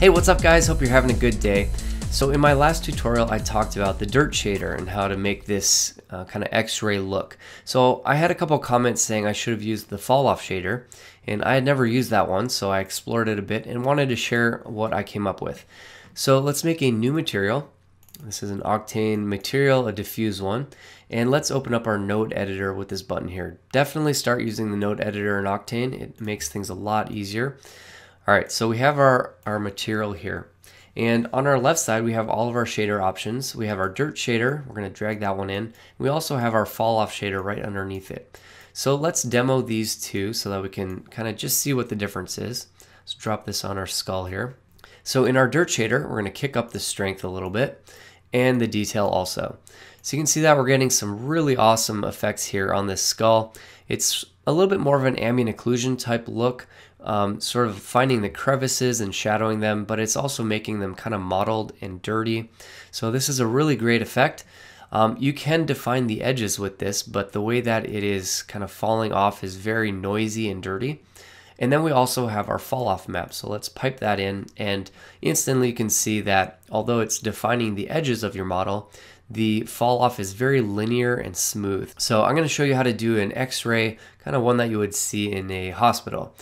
Hey, what's up guys? Hope you're having a good day. So in my last tutorial, I talked about the dirt shader and how to make this kind of x-ray look. So I had a couple comments saying I should have used the fall-off shader, and I had never used that one, so I explored it a bit and wanted to share what I came up with. So let's make a new material. This is an Octane material, a diffuse one, and let's open up our node editor with this button here. Definitely start using the node editor in Octane. It makes things a lot easier. All right, so we have our material here. And on our left side, we have all of our shader options. We have our dirt shader. We're going to drag that one in. We also have our fall off shader right underneath it. So let's demo these two so that we can kind of just see what the difference is. Let's drop this on our skull here. So in our dirt shader, we're going to kick up the strength a little bit and the detail also. So you can see that we're getting some really awesome effects here on this skull. It's a little bit more of an ambient occlusion type look, sort of finding the crevices and shadowing them, but it's also making them kind of mottled and dirty. So this is a really great effect. You can define the edges with this, but the way that it is kind of falling off is very noisy and dirty. And then we also have our fall off map. So let's pipe that in, and instantly you can see that although it's defining the edges of your model, the fall off is very linear and smooth. So I'm going to show you how to do an x-ray, kind of one that you would see in a hospital.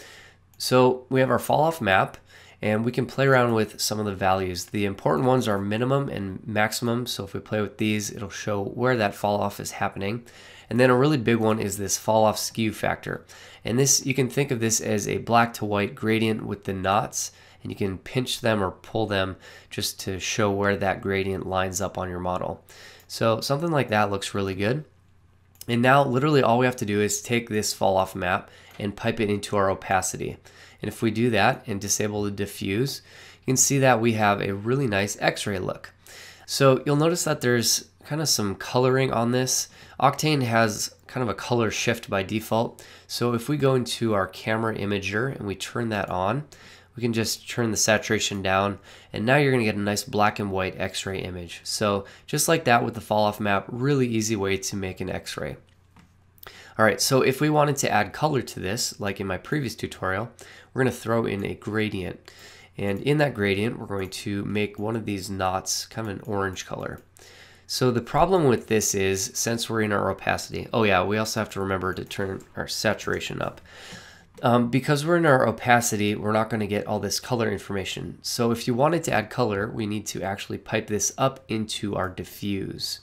So we have our fall off map, and we can play around with some of the values. The important ones are minimum and maximum. So if we play with these, it'll show where that fall off is happening. And then a really big one is this fall off skew factor. And this, you can think of this as a black to white gradient with the knots, and you can pinch them or pull them just to show where that gradient lines up on your model. So something like that looks really good. And now literally all we have to do is take this fall off map and pipe it into our opacity. And if we do that and disable the diffuse, you can see that we have a really nice x-ray look. So you'll notice that there's kind of some coloring on this. Octane has kind of a color shift by default. So if we go into our camera imager and we turn that on, we can just turn the saturation down, and now you're going to get a nice black and white x-ray image. So just like that with the fall off map, really easy way to make an x-ray. All right, so if we wanted to add color to this, like in my previous tutorial, we're going to throw in a gradient. And in that gradient, we're going to make one of these knots kind of an orange color. So the problem with this is, since we're in our opacity, oh yeah, we also have to remember to turn our saturation up. Because we're in our opacity, we're not going to get all this color information. So if you wanted to add color, we need to actually pipe this up into our diffuse.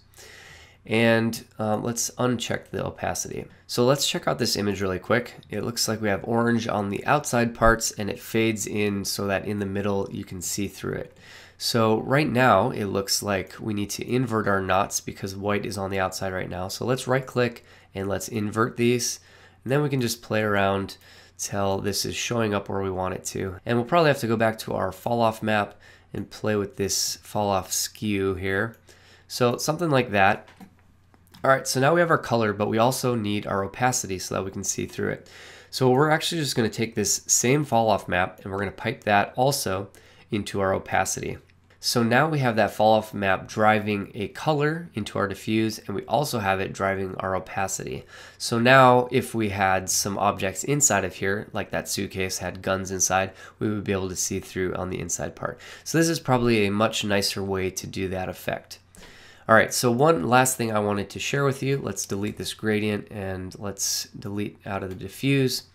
And let's uncheck the opacity. So let's check out this image really quick. It looks like we have orange on the outside parts, and it fades in so that in the middle you can see through it. So right now it looks like we need to invert our knots because white is on the outside right now. So let's right click and let's invert these. And then we can just play around till this is showing up where we want it to. And we'll probably have to go back to our fall off map and play with this fall off skew here. So something like that. All right, so now we have our color, but we also need our opacity so that we can see through it. So we're actually just going to take this same fall off map, and we're going to pipe that also into our opacity. So now we have that fall off map driving a color into our diffuse, and we also have it driving our opacity. So now if we had some objects inside of here, like that suitcase had guns inside, we would be able to see through on the inside part. So this is probably a much nicer way to do that effect. All right, so one last thing I wanted to share with you. Let's delete this gradient and let's delete out of the diffuse.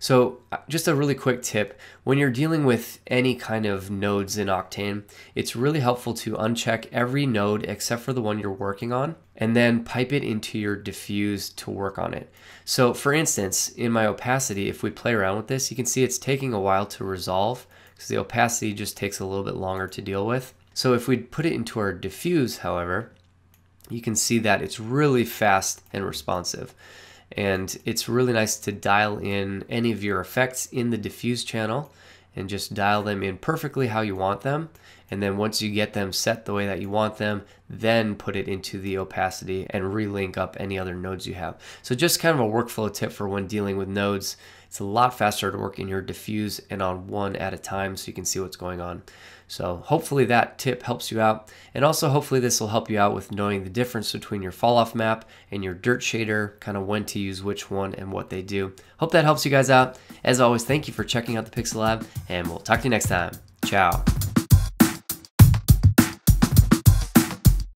So just a really quick tip, when you're dealing with any kind of nodes in Octane, it's really helpful to uncheck every node except for the one you're working on, and then pipe it into your diffuse to work on it. So for instance, in my opacity, if we play around with this, you can see it's taking a while to resolve because the opacity just takes a little bit longer to deal with. So if we put it into our diffuse, however, you can see that it's really fast and responsive. And it's really nice to dial in any of your effects in the diffuse channel and just dial them in perfectly how you want them. And then once you get them set the way that you want them, then put it into the opacity and relink up any other nodes you have. So just kind of a workflow tip for when dealing with nodes. It's a lot faster to work in your diffuse and on one at a time so you can see what's going on. So hopefully that tip helps you out. And also hopefully this will help you out with knowing the difference between your fall off map and your dirt shader, kind of when to use which one and what they do. Hope that helps you guys out. As always, thank you for checking out the Pixel Lab, and we'll talk to you next time. Ciao.